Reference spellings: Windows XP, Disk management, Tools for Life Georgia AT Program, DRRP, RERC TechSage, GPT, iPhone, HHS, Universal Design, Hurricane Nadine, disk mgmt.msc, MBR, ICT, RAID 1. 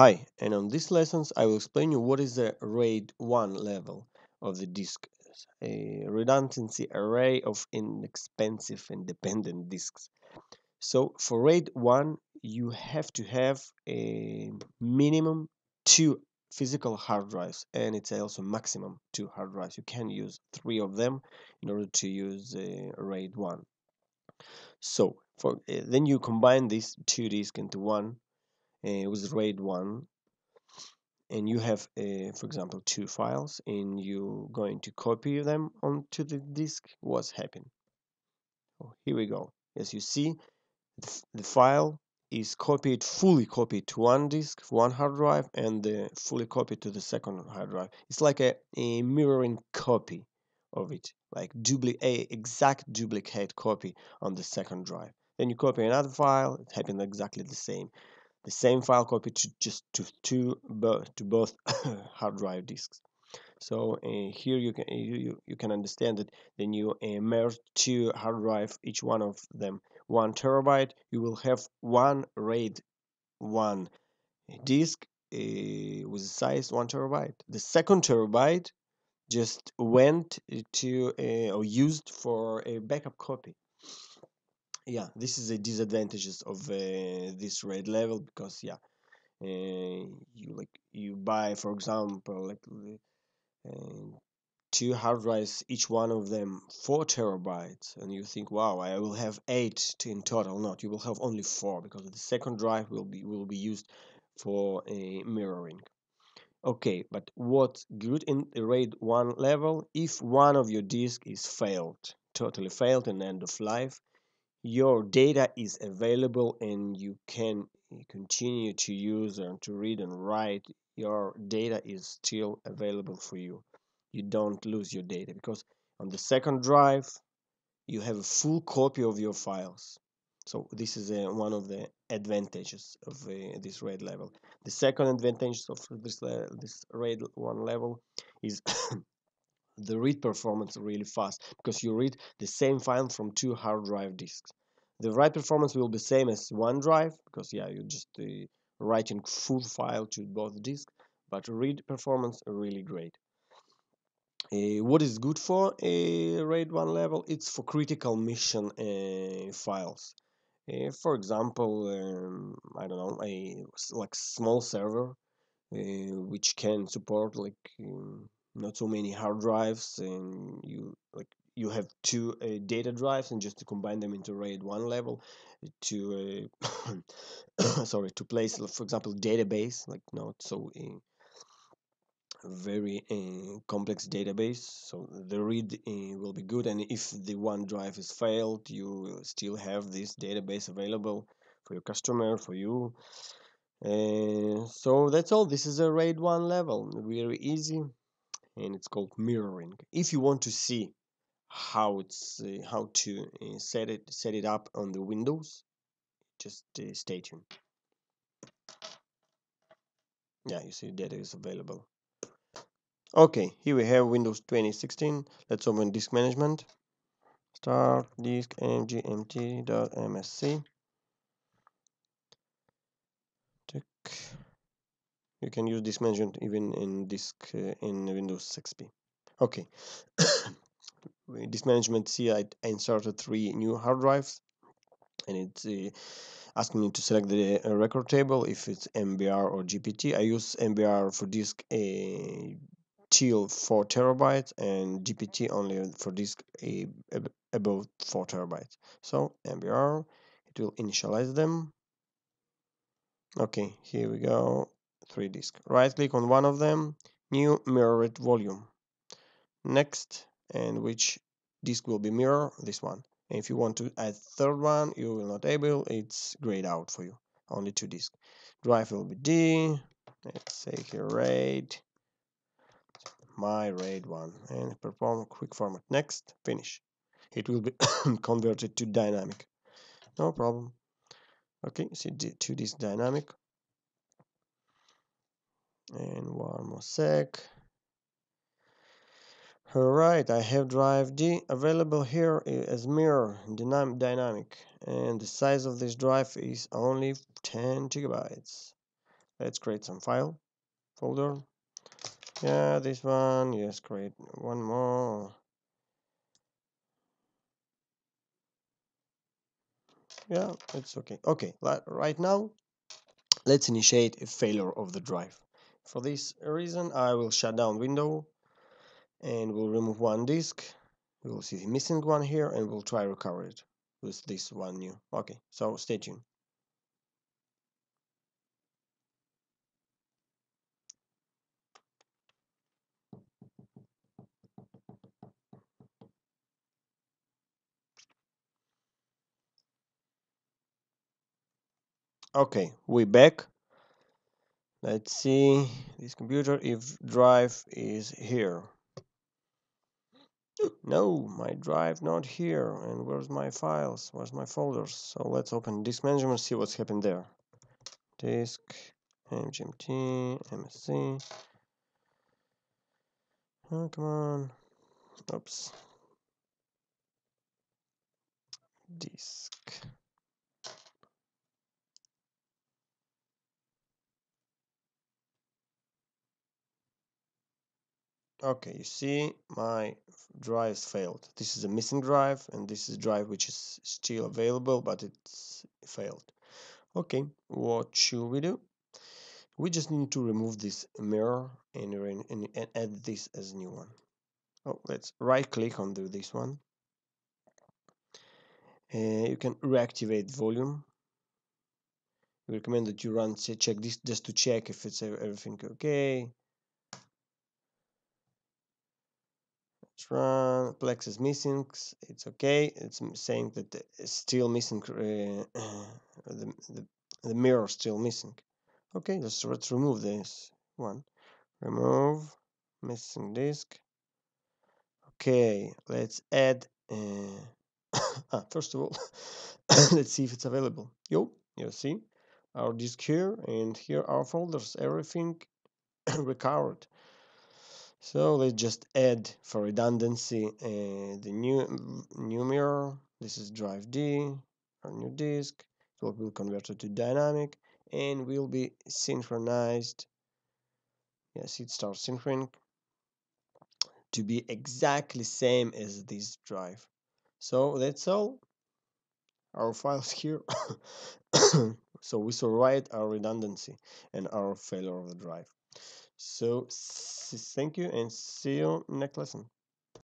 Hi, and on this lesson I will explain you what is the RAID 1 level of the disk, a redundancy array of inexpensive independent disks. So for RAID 1 you have to have a minimum 2 physical hard drives, and it's also maximum 2 hard drives. You can use 3 of them in order to use RAID 1. So then you combine these 2 disks into one. It was RAID 1, and you have for example 2 files, and you're going to copy them onto the disk. What's happened? Oh, here we go. As you see, the file is copied, fully copied to one disk, one hard drive, and fully copied to the second hard drive. It's like a mirroring copy of it, like exact duplicate copy on the second drive. Then you copy another file, it happened exactly the same. The same file copied to both hard drive disks. So here you can understand that then you merge 2 hard drives, each one of them 1 terabyte. You will have 1 RAID 1 disk with a size 1 terabyte. The second terabyte just went to or used for a backup copy. Yeah, this is the disadvantages of this RAID level, because yeah, you buy, for example, like 2 hard drives, each one of them 4 terabytes, and you think, wow, I will have 8 in total. Not, you will have only 4, because the second drive will be used for mirroring. Okay, but what's good in the RAID 1 level? If one of your disks is failed, totally failed and end of life, your data is available, and you can continue to use and to read and write. Your data is still available for you. You don't lose your data, because on the second drive you have a full copy of your files. So this is one of the advantages of this RAID level. The second advantage of this RAID 1 level is the read performance really fast, because you read the same file from 2 hard drive disks. The write performance will be same as one drive, because yeah, you're just writing full file to both disks, but read performance really great. What is good for a RAID 1 level? It's for critical mission files. For example, I don't know, like small server which can support like not so many hard drives, and you have 2 data drives, and just to combine them into RAID 1 level to sorry, to place, for example, database, like not so very complex database. So the read will be good, and if the one drive is failed, you still have this database available for your customer, for you. So that's all. This is a RAID 1 level, very easy, and it's called mirroring. If you want to see how it's how to set it up on the Windows, just stay tuned. Yeah, you see data is available. Okay, here we have Windows 2016. Let's open disk management. Start disk mgmt.msc. You can use disk management even in disk in Windows XP. Okay, disk management. See, I inserted 3 new hard drives, and it's asking me to select the record table if it's MBR or GPT. I use MBR for disk till 4 terabytes, and GPT only for disk above 4 terabytes. So MBR, it will initialize them. Okay, here we go. 3 disks. Right click on one of them, new mirrored volume. Next, and which disk will be mirror? This one. And if you want to add third one, you will not able, it's grayed out for you. Only 2 disks. Drive will be D. Let's say here RAID. My RAID 1. And perform quick format. Next, finish. It will be converted to dynamic. No problem. Okay, see 2 disks dynamic. And one more sec. Alright, I have drive D available here as mirror dynamic, and the size of this drive is only 10 gigabytes. Let's create some file folder. Yeah, this one. Yes, create one more. Yeah, it's okay. Okay, right now, let's initiate a failure of the drive. For this reason, I will shut down window and we'll remove one disk. We will see the missing one here and we'll try recover it with this one new. Okay, so stay tuned. Okay, we're back. Let's see this computer if drive is here. No, my drive not here. And where's my files? Where's my folders? So let's open disk management, see what's happened there. Disk mgmt.msc. Oh, come on. Oops. Disk. Okay, you see my drives failed. This is a missing drive and this is drive which is still available, but it's failed. Okay, what should we do? We just need to remove this mirror and add this as new one. Oh, let's right click on this one. You can reactivate volume. We recommend that you run check this just to check if it's everything okay. Run Plex is missing. It's okay. It's saying that it's still missing. The mirror still missing. Okay, let's remove this one. Remove missing disk. Okay, let's add. First of all, let's see if it's available. You see our disk here, and here our folders. Everything recovered. So let's just add for redundancy the new mirror. This is drive D, our new disk. So it will convert it to dynamic and will be synchronized. Yes, it starts synchron to be exactly same as this drive. So that's all. Our files here. So we survived our redundancy and our failure of the drive. So thank you and see you next lesson.